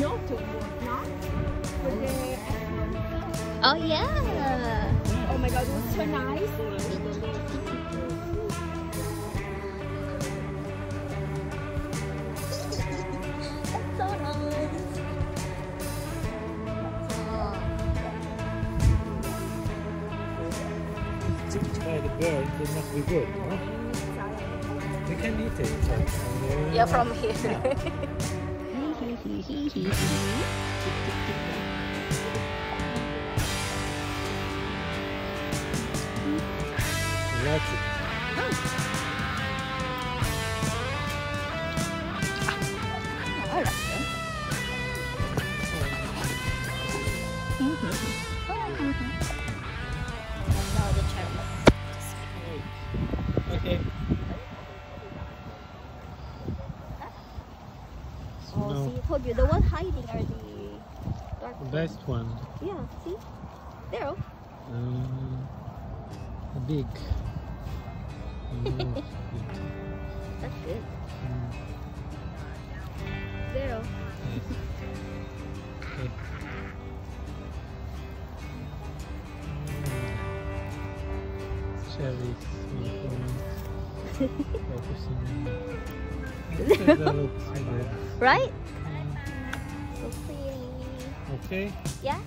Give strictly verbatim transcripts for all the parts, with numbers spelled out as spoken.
no to work, not? But they actually... Oh yeah! Oh my god, it was so nice! By the bird, it must be good, no? You can eat it. Yeah, yeah, from here. Yeah. That's it. Oh. All right. You, the one hiding are the dark ones. Best one. Yeah, see? There. Um, big. Mm, big. That's good. Mm. There. Okay. Cherries. Focusing. Right? Okay. Yeah.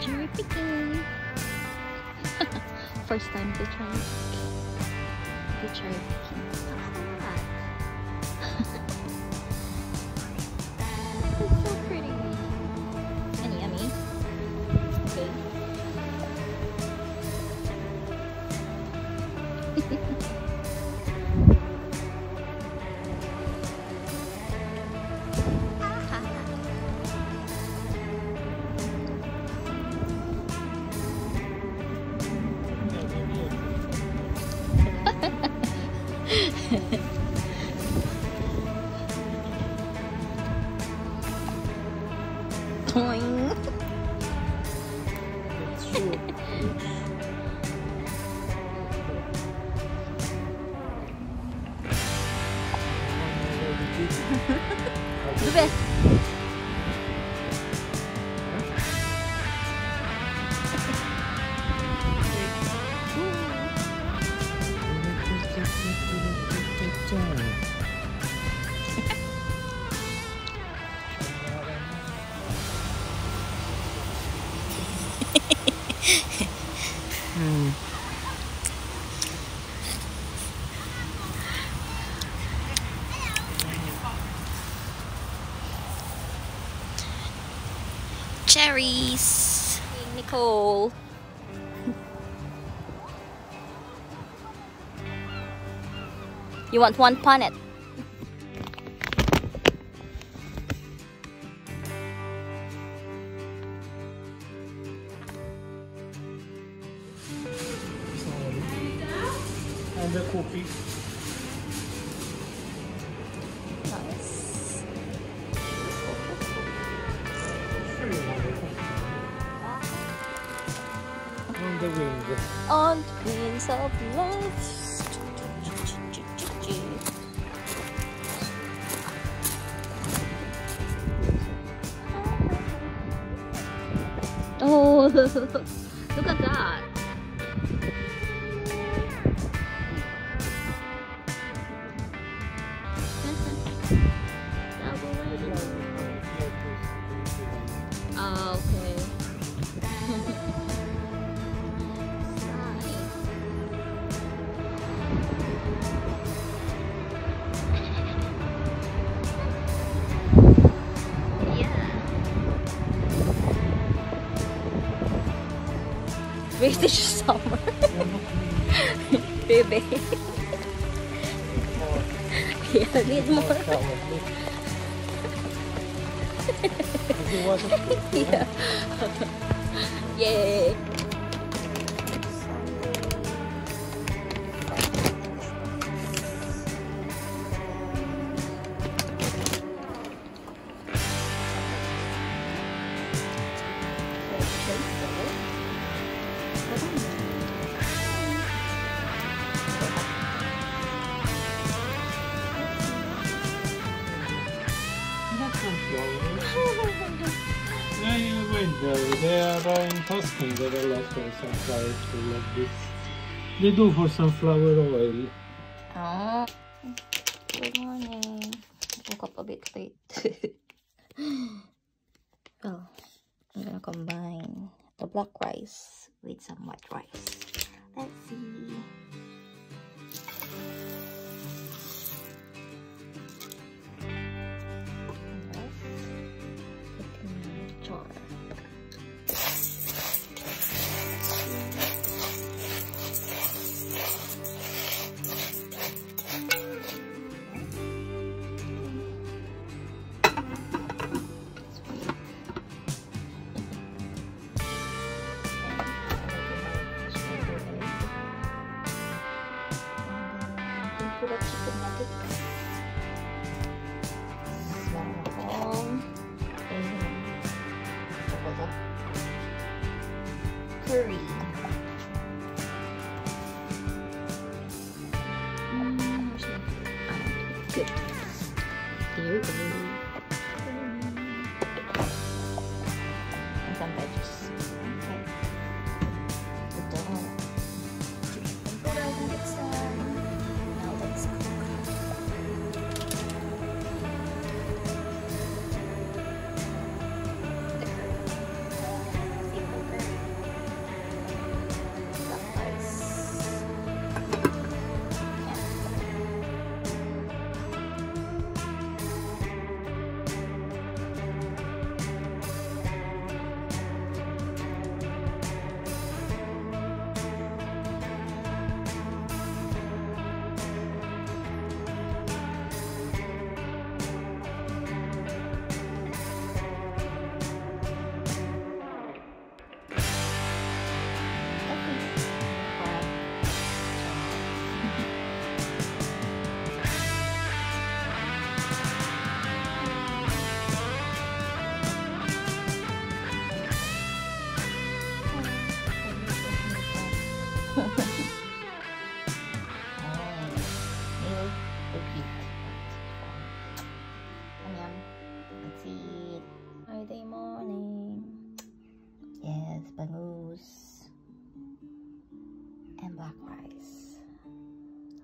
Cherry picking. First time to try to try picking. This is so pretty and yummy. Okay. The best. Hmm. Cherries, Nicole. You want one punnet? And the coffee. Nice. On the wings. On the wings of love. Oh, look at that. Oh, okay. Yeah. British summer. Baby. Yeah, I need more. Yeah. Yay. Yeah, you window. They are in Tuscany. They are like for sunflower oil like this. They do for sunflower oil. Ah, good morning. Woke up a bit late. Well, I'm gonna combine the black rice with some white rice. Let's see. Curry. Mm, good. Here we go. And some veggies. Okay. Good dog. Let's, uh, now let's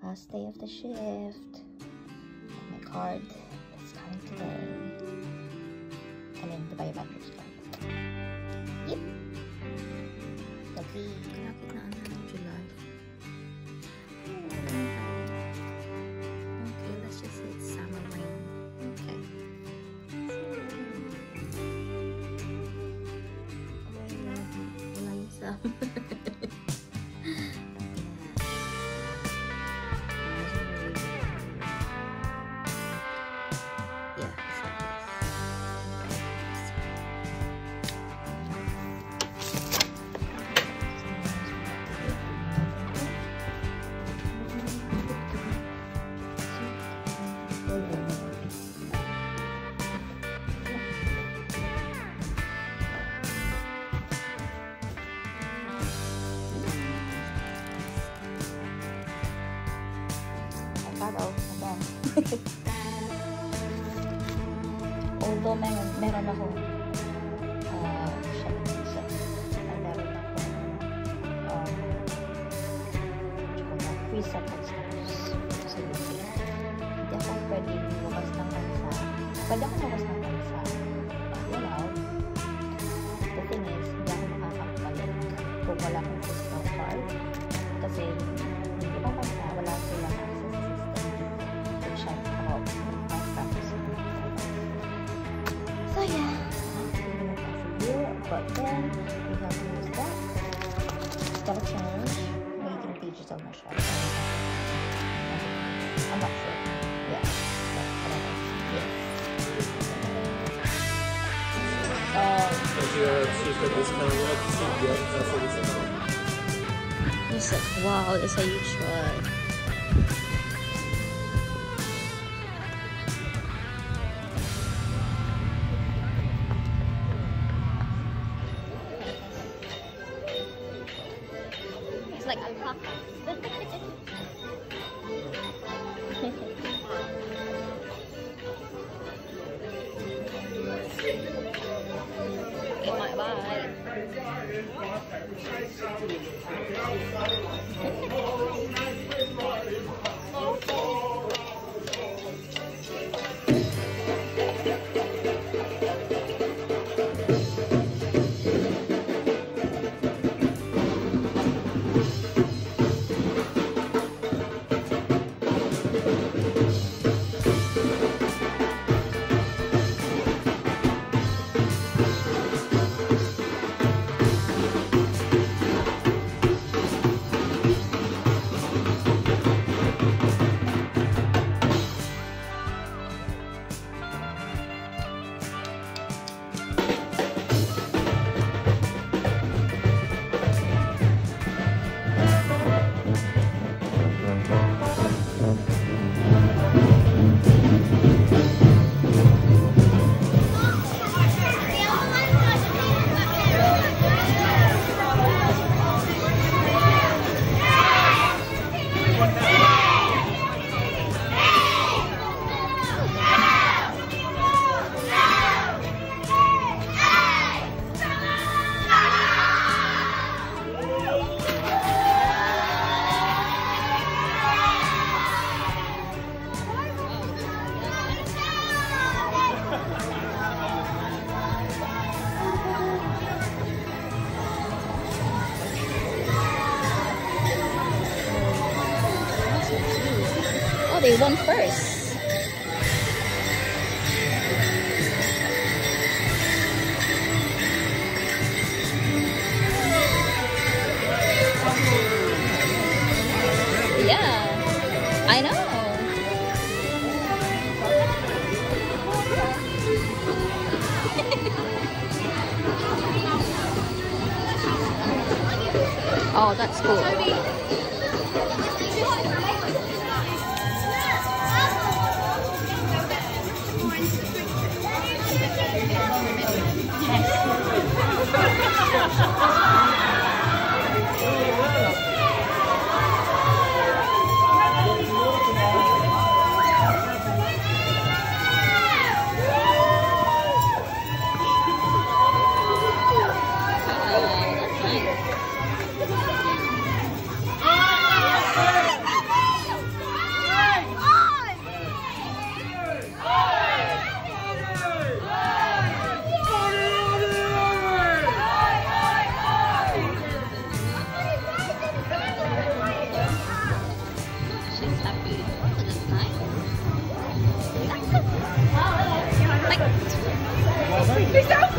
last day of the shift. My card is coming today. I mean, the biometrics card. Yep. Lovely. July. Okay, let's just say it's summer rain. Okay. Rain. Summer. Although may meron ako uh, shop, shop. Ay, meron ako um, free shop at stores. So, hindi ako pwede lumabas ng bansa. Pwede ako lumabas ng bansa. You know, the thing is, hindi ako makakapagpalit kung wala akong physical card. Kasi, hindi pa bansa, wala sila. So yeah, but then we have to use that. Gotta change making pages on my shop. I'm not sure. Yeah. Yes. Um if you're super discount yet, that's what it's about. You said wow, it's a huge one. It's like alpaca. Okay, my bye. They won first. He's out! He's out!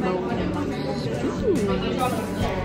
Mickey bowl. Mm.